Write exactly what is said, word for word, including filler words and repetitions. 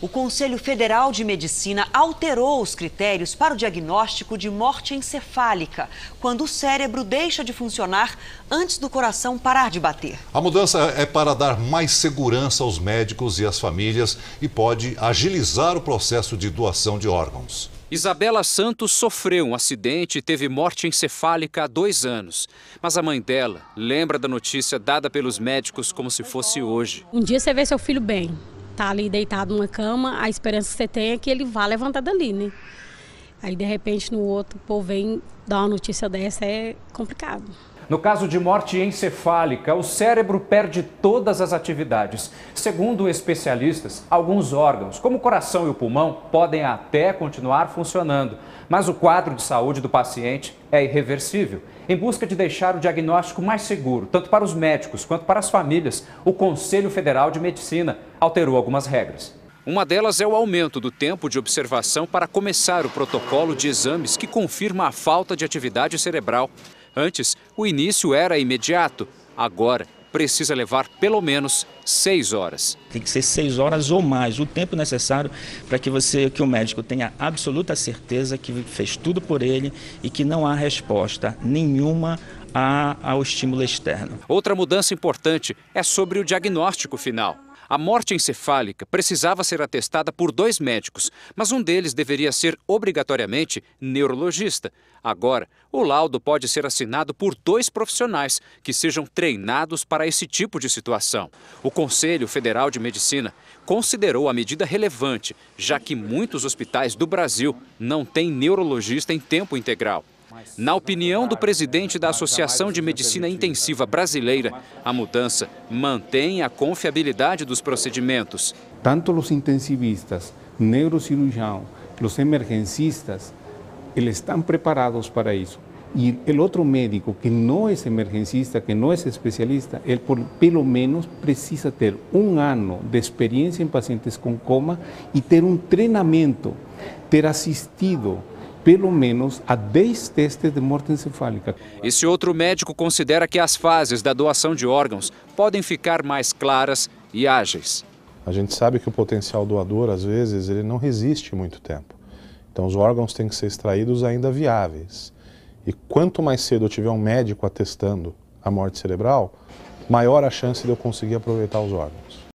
o Conselho Federal de Medicina alterou os critérios para o diagnóstico de morte encefálica, quando o cérebro deixa de funcionar antes do coração parar de bater. A mudança é para dar mais segurança aos médicos e às famílias e pode agilizar o processo de doação de órgãos. Isabela Santos sofreu um acidente e teve morte encefálica há dois anos. Mas a mãe dela lembra da notícia dada pelos médicos como se fosse hoje. Um dia você vê seu filho bem, tá ali deitado numa cama, a esperança que você tem é que ele vá levantar dali, né? Aí de repente no outro, o povo vem dar uma notícia dessa, é complicado. No caso de morte encefálica, o cérebro perde todas as atividades. Segundo especialistas, alguns órgãos, como o coração e o pulmão, podem até continuar funcionando. Mas o quadro de saúde do paciente é irreversível. Em busca de deixar o diagnóstico mais seguro, tanto para os médicos quanto para as famílias, o Conselho Federal de Medicina alterou algumas regras. Uma delas é o aumento do tempo de observação para começar o protocolo de exames que confirma a falta de atividade cerebral. Antes, o início era imediato. Agora, precisa levar pelo menos seis horas. Tem que ser seis horas ou mais, o tempo necessário para que você, que o médico tenha absoluta certeza que fez tudo por ele e que não há resposta nenhuma a, ao estímulo externo. Outra mudança importante é sobre o diagnóstico final. A morte encefálica precisava ser atestada por dois médicos, mas um deles deveria ser obrigatoriamente neurologista. Agora, o laudo pode ser assinado por dois profissionais que sejam treinados para esse tipo de situação. O Conselho Federal de Medicina considerou a medida relevante, já que muitos hospitais do Brasil não têm neurologista em tempo integral. Na opinião do presidente da Associação de Medicina Intensiva Brasileira, a mudança mantém a confiabilidade dos procedimentos. Tanto os intensivistas, neurocirurgião, os emergencistas, eles estão preparados para isso. E o outro médico que não é emergencista, que não é especialista, ele por, pelo menos precisa ter um ano de experiência em pacientes com coma e ter um treinamento, ter assistido pelo menos a dez testes de morte encefálica. Esse outro médico considera que as fases da doação de órgãos podem ficar mais claras e ágeis. A gente sabe que o potencial doador, às vezes, ele não resiste muito tempo. Então, os órgãos têm que ser extraídos ainda viáveis. E quanto mais cedo eu tiver um médico atestando a morte cerebral, maior a chance de eu conseguir aproveitar os órgãos.